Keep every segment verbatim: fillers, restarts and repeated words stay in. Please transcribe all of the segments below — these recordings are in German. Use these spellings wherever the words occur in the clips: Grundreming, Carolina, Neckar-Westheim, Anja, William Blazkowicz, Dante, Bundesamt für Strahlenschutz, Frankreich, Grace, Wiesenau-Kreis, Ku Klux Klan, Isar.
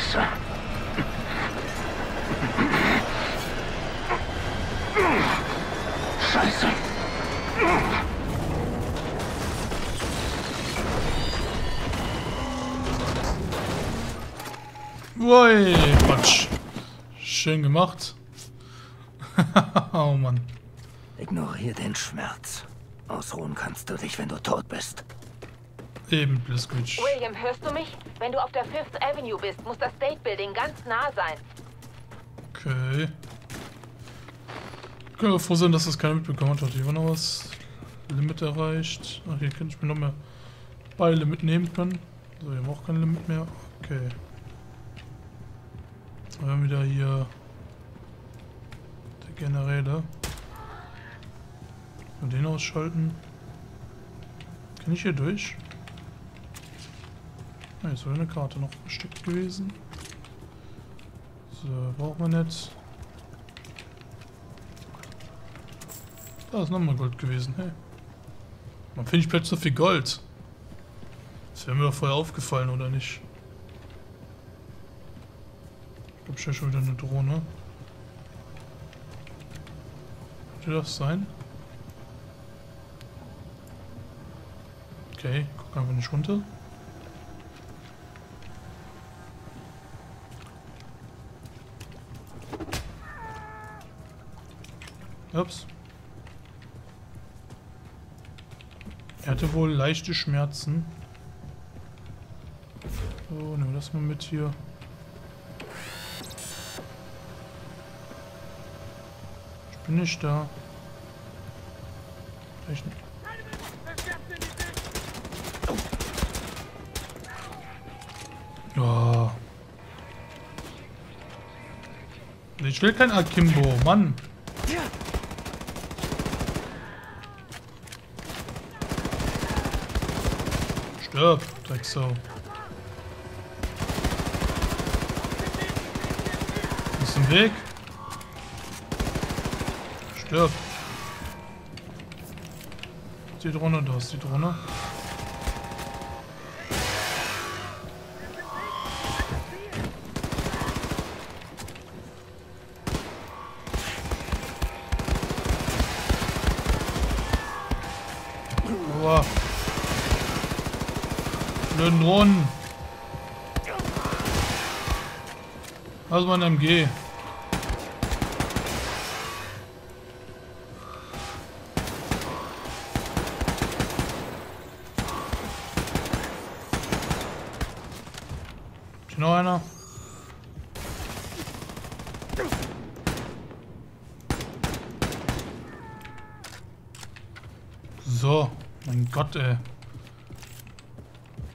Messer. Scheiße. Ui, Quatsch. Schön gemacht. Oh Mann. Ignoriere den Schmerz. Ausruhen kannst du dich, wenn du tot bist. Eben, Blazkowicz. William, hörst du mich? Wenn du auf der Fifth Avenue bist, muss das State Building ganz nah sein. Okay. Können wir froh sein, dass das keiner mitbekommen hat. Hier war noch was. Limit erreicht. Ach, hier könnte ich mir noch mehr Beile mitnehmen können. So, hier haben wir auch kein Limit mehr. Okay. Wir haben wieder hier der Generäle. Und den ausschalten. Kann ich hier durch? Ne, jetzt wäre eine Karte noch versteckt gewesen. So, braucht man nicht. Da ist nochmal Gold gewesen, hey. Man findet plötzlich so viel Gold. Das wäre mir doch vorher aufgefallen, oder nicht? Ich glaube, ich habe schon wieder eine Drohne. Könnte das sein? Okay, guck einfach nicht runter. Ups. Er hatte wohl leichte Schmerzen. So, nehmen wir das mal mit hier. Ich bin nicht da. Vielleicht nicht. Oh. Ich will kein Akimbo, Mann. Stirb, Drecksau. Ist im Weg. Stirb. Die Drohne, da ist die Drohne. Blöden Drohnen. Also mein M G. Ist noch einer? So, mein Gott, ey.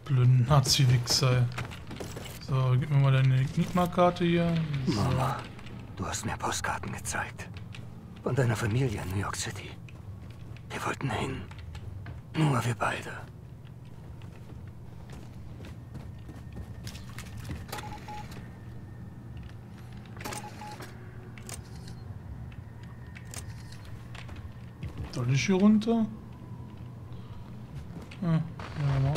Blöden Nazi-Wichser. So, gib mir mal deine Enigma-Karte hier. So. Mama, du hast mir Postkarten gezeigt. Von deiner Familie in New York City. Wir wollten hin. Nur wir beide. Soll ich hier runter? Ah, ja,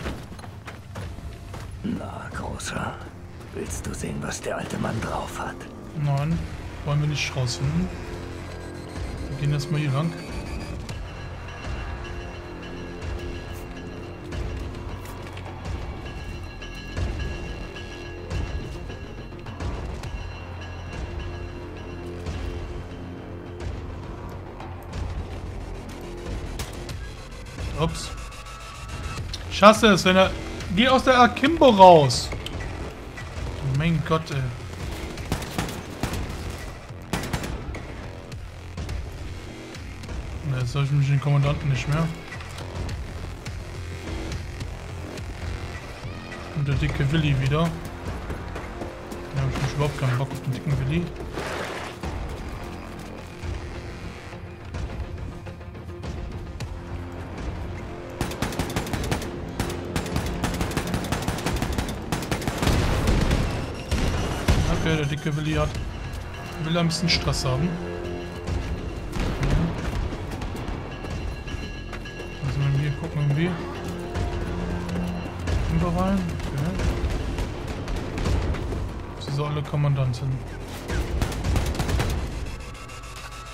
na, Großer, willst du sehen, was der alte Mann drauf hat? Nein, wollen wir nicht rausfinden. Wir gehen erstmal hier lang. Ups. Ich hasse es, wenn er... Geh aus der Akimbo raus! Oh mein Gott, ey. Na, jetzt soll ich mich den Kommandanten nicht mehr. Und der dicke Willi wieder. Da habe ich überhaupt keinen Bock auf den dicken Willi. Der dicke Willi hat, will ein bisschen Stress haben. Also wenn wir gucken irgendwie. Rüber rein. Okay. sie soll alle Kommandantin.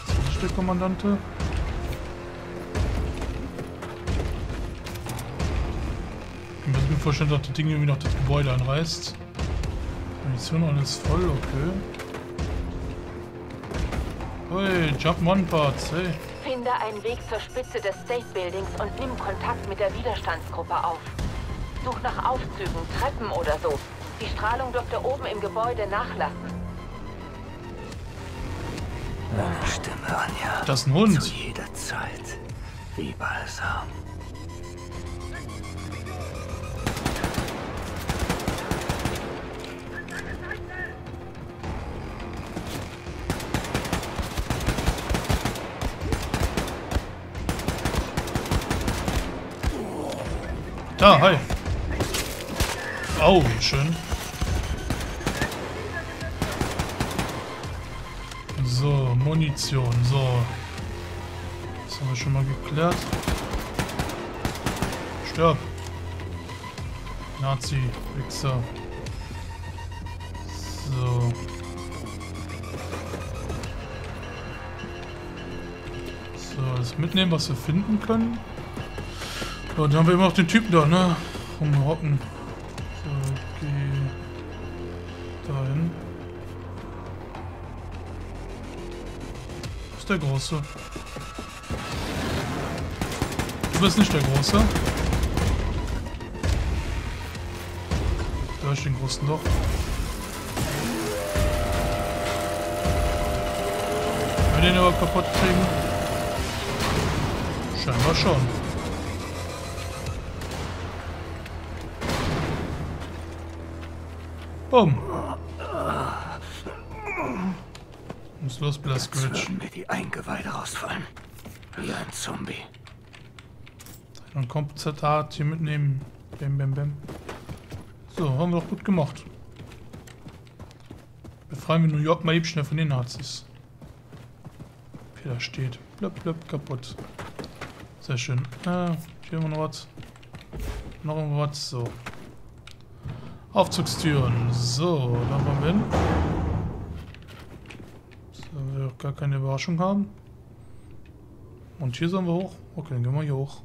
Das ist der Kommandante. Ich muss mir vorstellen, dass das Ding irgendwie noch das Gebäude anreißt. Munition alles voll, okay. Hey, Job One Parts, hey. Finde einen Weg zur Spitze des State Buildings und nimm Kontakt mit der Widerstandsgruppe auf. Such nach Aufzügen, Treppen oder so. Die Strahlung dürfte oben im Gebäude nachlassen. Deine Stimme, Anja. Das ist ein Hund. Zu jeder Zeit. Wie Balsam. Ah, hi. Au, oh, schön. So, Munition, so. Das haben wir schon mal geklärt. Stirb. Nazi, Wichser. So. So, das mitnehmen, was wir finden können. So, dann haben wir immer noch den Typen da, ne? Rumhocken. So, geh da hin. Das ist der Große. Du bist nicht der Große. Da ist den Großen doch. Können wir den aber kaputt kriegen? Scheinbar schon. Um. Muss los, Blazkowicz. Mir die Eingeweide rausfallen. Wie ein Zombie. Ein Kompensator hier mitnehmen. Bäm, bäm, bäm. So, haben wir doch gut gemacht. Befreien wir New York mal eben schnell von den Nazis. Okay, da steht. Blöpp, blöpp, kaputt. Sehr schön. Äh, hier haben wir noch was. Noch irgendwas. So. Aufzugstüren. So, da haben wir hin. Sollen wir doch gar keine Überraschung haben. Und hier sollen wir hoch. Okay, dann gehen wir hier hoch.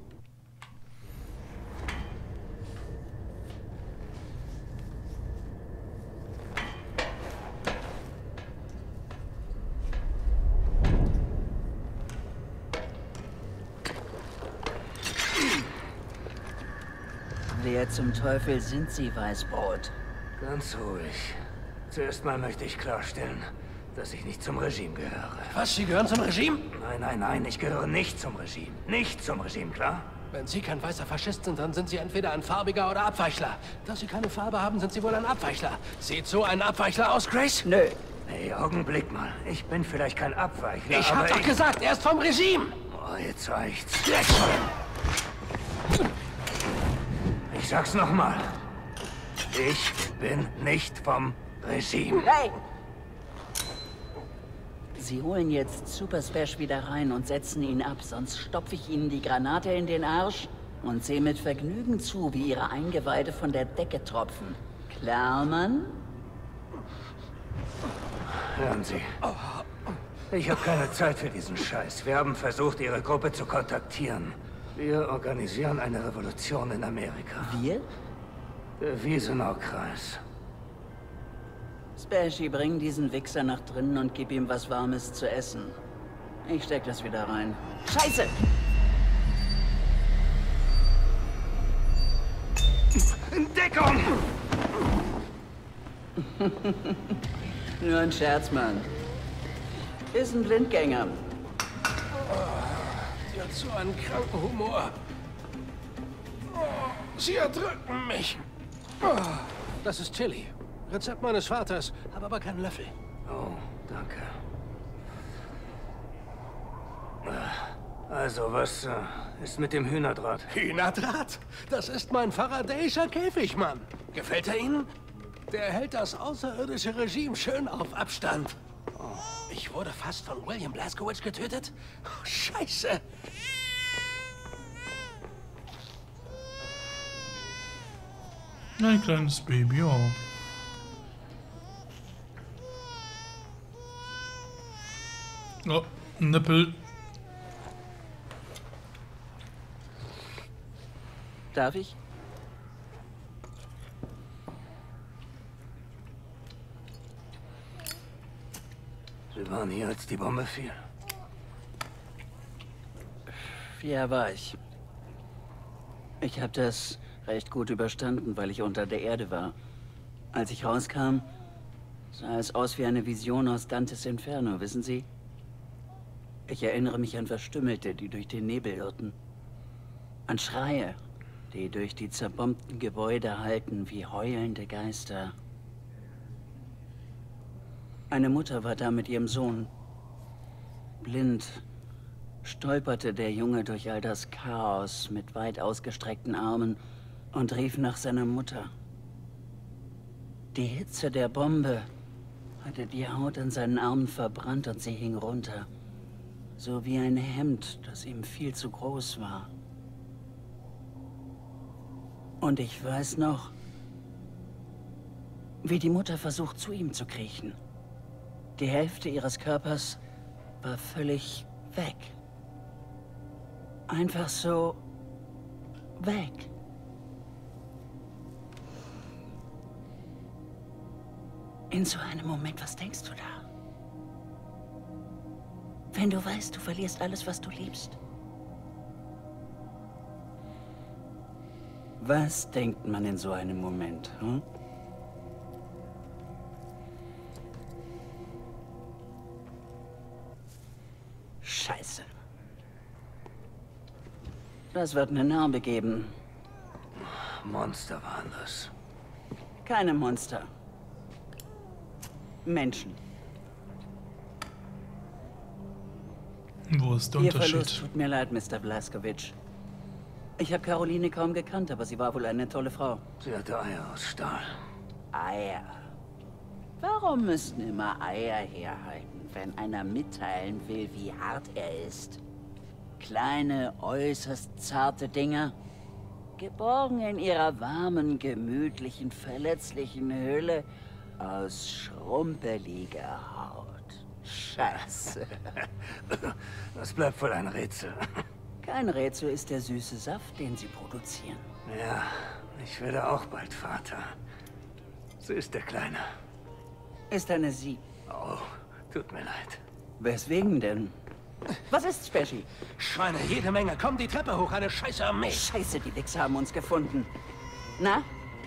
Wer zum Teufel sind Sie, Weißbrot? Ganz ruhig. Zuerst mal möchte ich klarstellen, dass ich nicht zum Regime gehöre. Was? Sie gehören zum Regime? Nein, nein, nein, ich gehöre nicht zum Regime. Nicht zum Regime, klar? Wenn Sie kein weißer Faschist sind, dann sind Sie entweder ein Farbiger oder Abweichler. Da Sie keine Farbe haben, sind Sie wohl ein Abweichler. Sieht so ein Abweichler aus, Grace? Nö. Hey, Augenblick mal. Ich bin vielleicht kein Abweichler, Ich hab aber doch ich... gesagt, er ist vom Regime! Oh, jetzt reicht's. Jetzt schon! Ich sag's nochmal. Ich bin nicht vom Regime. Nein! Sie holen jetzt Super Smash wieder rein und setzen ihn ab, sonst stopfe ich Ihnen die Granate in den Arsch und sehe mit Vergnügen zu, wie Ihre Eingeweide von der Decke tropfen. Klar, Mann? Hören Sie. Ich habe keine Zeit für diesen Scheiß. Wir haben versucht, Ihre Gruppe zu kontaktieren. Wir organisieren eine Revolution in Amerika. Wir? Der Wiesenau-Kreis. Spashy, bring diesen Wichser nach drinnen und gib ihm was Warmes zu essen. Ich steck das wieder rein. Scheiße! In Deckung! Nur ein Scherz, Mann. Ist ein Blindgänger. Oh. So einen kranken Humor. Oh, sie erdrücken mich. Oh, das ist Chili. Rezept meines Vaters. Habe aber keinen Löffel. Oh, danke. Also, was äh, ist mit dem Hühnerdraht? Hühnerdraht? Das ist mein faradäischer Käfig, Mann. Gefällt er Ihnen? Der hält das außerirdische Regime schön auf Abstand. Oh. Ich wurde fast von William Blazkowicz getötet? Oh, Scheiße! Ein kleines Baby, oh. Oh, Nippel. Darf ich? Sie waren hier, als die Bombe fiel. Ja, war ich. Ich habe das recht gut überstanden, weil ich unter der Erde war. Als ich rauskam, sah es aus wie eine Vision aus Dantes Inferno, wissen Sie? Ich erinnere mich an Verstümmelte, die durch den Nebel irrten. An Schreie, die durch die zerbombten Gebäude hallten wie heulende Geister. Eine Mutter war da mit ihrem Sohn. Blind stolperte der Junge durch all das Chaos mit weit ausgestreckten Armen und rief nach seiner Mutter. Die Hitze der Bombe hatte die Haut an seinen Armen verbrannt und sie hing runter. So wie ein Hemd, das ihm viel zu groß war. Und ich weiß noch, wie die Mutter versucht, zu ihm zu kriechen. Die Hälfte ihres Körpers war völlig weg. Einfach so weg. In so einem Moment, was denkst du da? Wenn du weißt, du verlierst alles, was du liebst. Was denkt man in so einem Moment, hm? Scheiße. Das wird eine Narbe geben. Monster waren das. Keine Monster. Menschen. Wo ist der Ihr Unterschied? Verlust tut mir leid, Mister Blazkowicz. Ich habe Caroline kaum gekannt, aber sie war wohl eine tolle Frau. Sie hatte Eier aus Stahl. Eier. Warum müssen immer Eier herhalten, wenn einer mitteilen will, wie hart er ist? Kleine, äußerst zarte Dinger, geborgen in ihrer warmen, gemütlichen, verletzlichen Hülle aus schrumpeliger Haut. Scheiße. Das bleibt wohl ein Rätsel. Kein Rätsel ist der süße Saft, den sie produzieren. Ja, ich werde auch bald Vater. Sie ist der Kleine. Ist eine Sie. Oh, tut mir leid. Weswegen denn? Was ist, Speci? Schweine, jede Menge. Komm die Treppe hoch, eine scheiße Armee. Scheiße, die Wichser haben uns gefunden. Na,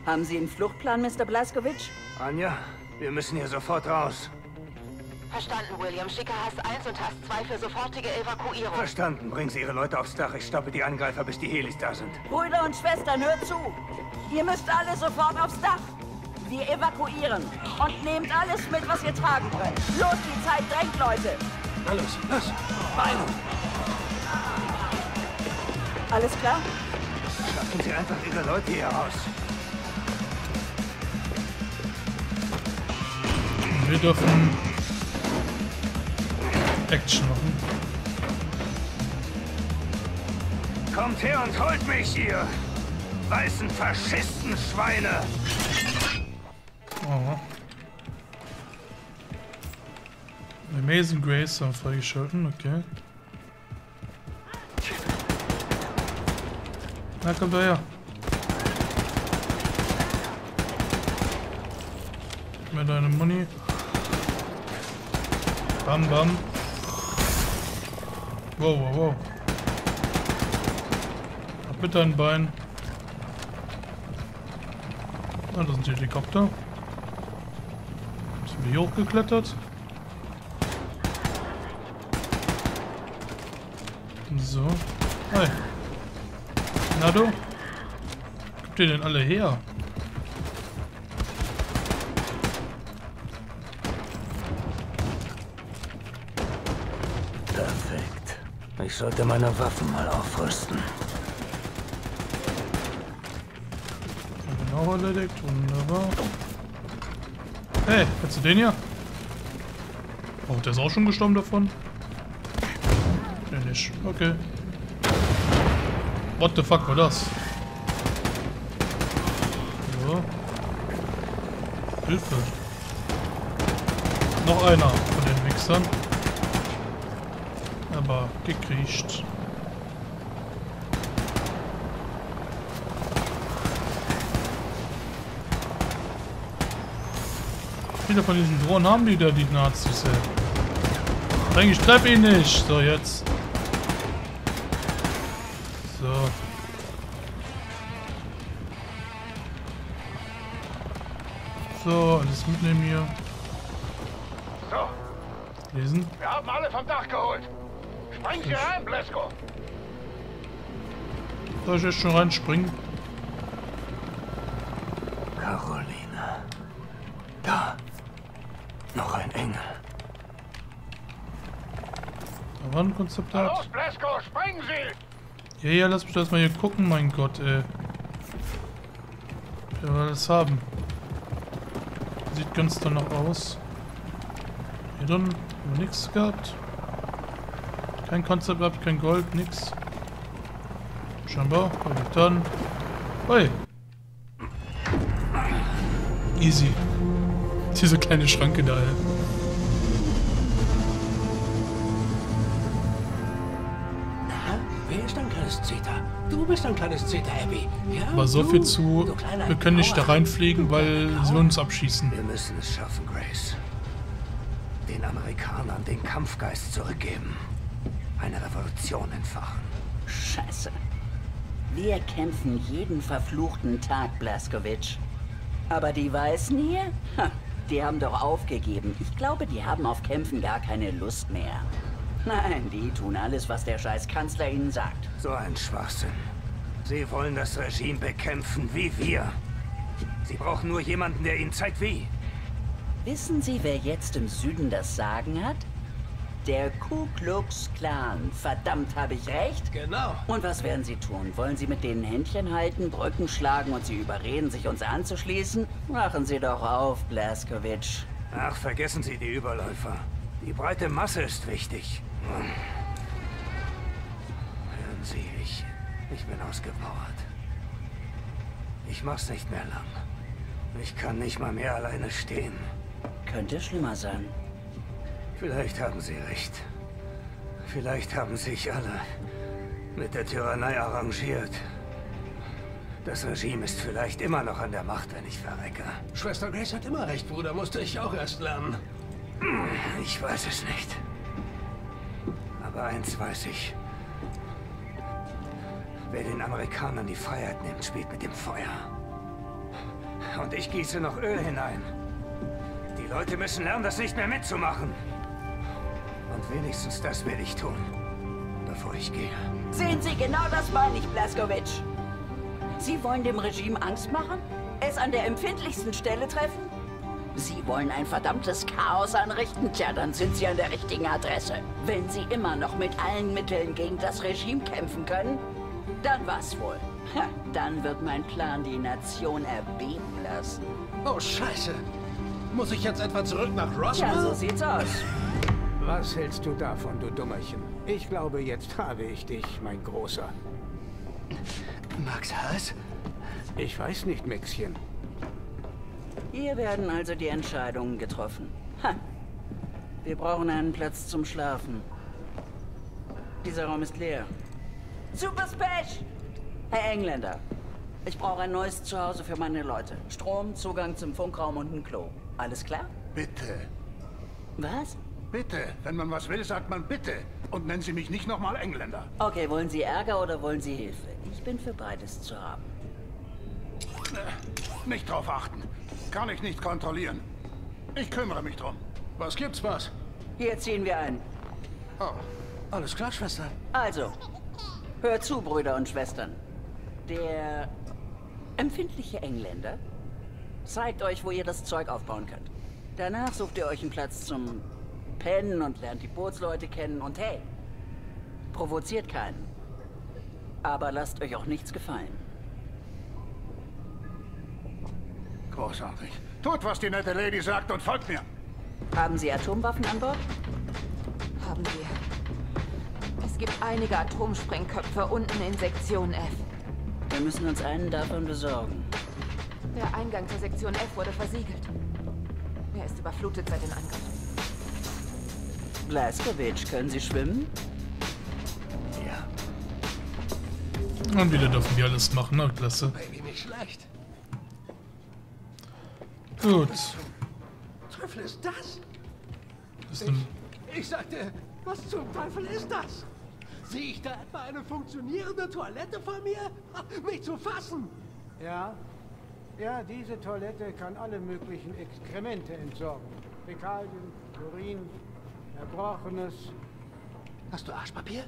haben Sie einen Fluchtplan, Mister Blazkowicz? Anja, wir müssen hier sofort raus. Verstanden, William. Schicke Hass eins und Hass zwei für sofortige Evakuierung. Verstanden. Bringen Sie Ihre Leute aufs Dach. Ich stoppe die Angreifer, bis die Helis da sind. Brüder und Schwestern, hört zu. Ihr müsst alle sofort aufs Dach. Wir evakuieren. Und nehmt alles mit, was ihr tragen könnt. Los, die Zeit drängt, Leute. Na los, los. Beine. Alles klar? Schaffen Sie einfach Ihre Leute hier raus. Wir dürfen Action machen. Kommt her und holt mich, ihr weißen Faschisten-Schweine! Oh. Amazing Grace haben freigeschalten, okay. Na, kommt her. Gib mir deine Money. Bam, bam. Wow, wow, wow. Ab mit deinem Bein. Ah, das sind die Helikopter. Sind wir hier hochgeklettert? So. Hi. Na du? Wo kommt ihr denn alle her? Ich sollte meine Waffen mal aufrüsten. Genau erledigt, wunderbar. Hey, kennst du den hier? Oh, der ist auch schon gestorben davon? Der nicht, okay. What the fuck war das? So. Hilfe. Noch einer von den Wichsern. aber gekriegt. Viele von diesen Drohnen haben die da, die Nazis. Ey. Ich treffe ihn nicht. So, jetzt. So. So, alles mitnehmen hier. So. Lesen. Wir haben alle vom Dach geholt. Springt hier rein, Blazko. Soll ich jetzt schon reinspringen? Carolina. Da. Noch ein Engel. Da war ein Konzeptat. Los, Blazko, springen Sie! Ja, ja, lass mich das mal hier gucken, mein Gott, ey. Ich will alles haben. Sieht ganz danach aus. Hier drin haben wir nichts gehabt. Kein Konzept ab, kein Gold, nix. Scheinbar, habe ich dann. Oi! Easy. Diese kleine Schranke da, ey. Na, wer ist ein kleines Zeta? Du bist ein kleines Zeta, Abby. Ja, aber so du, viel zu, wir können nicht da reinfliegen, weil sie uns abschießen. Wir müssen es schaffen, Grace. Den Amerikanern den Kampfgeist zurückgeben. Eine Revolution entfachen. Scheiße. Wir kämpfen jeden verfluchten Tag, Blazkowicz. Aber die Weißen hier? Ha, die haben doch aufgegeben. Ich glaube, die haben auf Kämpfen gar keine Lust mehr. Nein, die tun alles, was der scheiß Kanzler ihnen sagt. So ein Schwachsinn. Sie wollen das Regime bekämpfen wie wir. Sie brauchen nur jemanden, der ihnen zeigt wie. Wissen Sie, wer jetzt im Süden das Sagen hat? Der Ku Klux Klan. Verdammt, habe ich recht? Genau. Und was werden Sie tun? Wollen Sie mit denen Händchen halten, Brücken schlagen und sie überreden, sich uns anzuschließen? Machen Sie doch auf, Blazkowicz. Ach, vergessen Sie die Überläufer. Die breite Masse ist wichtig. Hm. Hören Sie, ich, ich bin ausgepowert. Ich mach's nicht mehr lang. Ich kann nicht mal mehr alleine stehen. Könnte schlimmer sein. Vielleicht haben Sie recht. Vielleicht haben sich alle mit der Tyrannei arrangiert. Das Regime ist vielleicht immer noch an der Macht, wenn ich verrecke. Schwester Grace hat immer recht, Bruder. Musste ich auch erst lernen. Ich weiß es nicht. Aber eins weiß ich. Wer den Amerikanern die Freiheit nimmt, spielt mit dem Feuer. Und ich gieße noch Öl hinein. Die Leute müssen lernen, das nicht mehr mitzumachen. Und wenigstens das will ich tun, bevor ich gehe. Sehen Sie, genau das meine ich, Blazkowicz. Sie wollen dem Regime Angst machen? Es an der empfindlichsten Stelle treffen? Sie wollen ein verdammtes Chaos anrichten? Tja, dann sind Sie an der richtigen Adresse. Wenn Sie immer noch mit allen Mitteln gegen das Regime kämpfen können, dann was wohl? Ha, dann wird mein Plan die Nation erbeben lassen. Oh, Scheiße. Muss ich jetzt etwa zurück nach Roswell? Ja, so sieht's aus. Was hältst du davon, du Dummerchen? Ich glaube, jetzt habe ich dich, mein Großer. Max Haas? Ich weiß nicht, Mäxchen. Hier werden also die Entscheidungen getroffen. Ha. Wir brauchen einen Platz zum Schlafen. Dieser Raum ist leer. Super Spash! Herr Engländer, ich brauche ein neues Zuhause für meine Leute. Strom, Zugang zum Funkraum und ein Klo. Alles klar? Bitte. Was? Bitte. Wenn man was will, sagt man bitte. Und nennen Sie mich nicht nochmal Engländer. Okay, wollen Sie Ärger oder wollen Sie Hilfe? Ich bin für beides zu haben. Nicht drauf achten. Kann ich nicht kontrollieren. Ich kümmere mich drum. Was gibt's was? Hier ziehen wir ein. Oh. Alles klar, Schwester. Also, hör zu, Brüder und Schwestern. Der empfindliche Engländer zeigt euch, wo ihr das Zeug aufbauen könnt. Danach sucht ihr euch einen Platz zum Pennen und lernt die Bootsleute kennen. Und hey, provoziert keinen. Aber lasst euch auch nichts gefallen. Großartig. Tut, was die nette Lady sagt und folgt mir. Haben Sie Atomwaffen an Bord? Haben wir. Es gibt einige Atomsprengköpfe unten in Sektion F. Wir müssen uns einen davon besorgen. Der Eingang zur Sektion F wurde versiegelt. Er ist überflutet seit dem Angriff. Blazkowicz, können Sie schwimmen? Und wieder dürfen wir alles machen, na klasse. Gut. Teufel ist das? Ist ich, ich sagte, was zum Teufel ist das? Sehe ich da etwa eine funktionierende Toilette vor mir? Nicht zu fassen! Ja, ja, diese Toilette kann alle möglichen Exkremente entsorgen. Fäkalien, Urin, Erbrochenes. Hast du Arschpapier?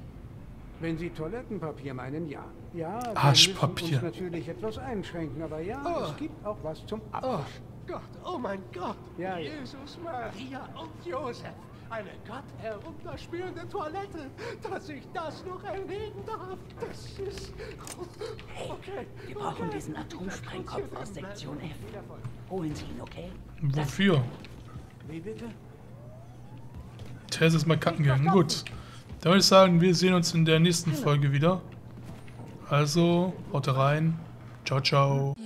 Wenn Sie Toilettenpapier meinen, ja. Ja, Arschpapier. Uns natürlich etwas einschränken, aber ja, oh. Es gibt auch was zum Abwasch. Oh Gott, oh mein Gott! Ja, ja. Jesus, Maria und Josef! Eine Gott herunterspülende Toilette, dass ich das noch erleben darf. Das ist... Hey, okay, wir brauchen okay. diesen Atomsprengkopf aus Sektion F. Holen Sie ihn, okay? Wofür? Wie bitte? Tess ist mal kacken gegangen. Gut. Dann würde ich sagen, wir sehen uns in der nächsten Folge wieder. Also, haut rein. Ciao, ciao.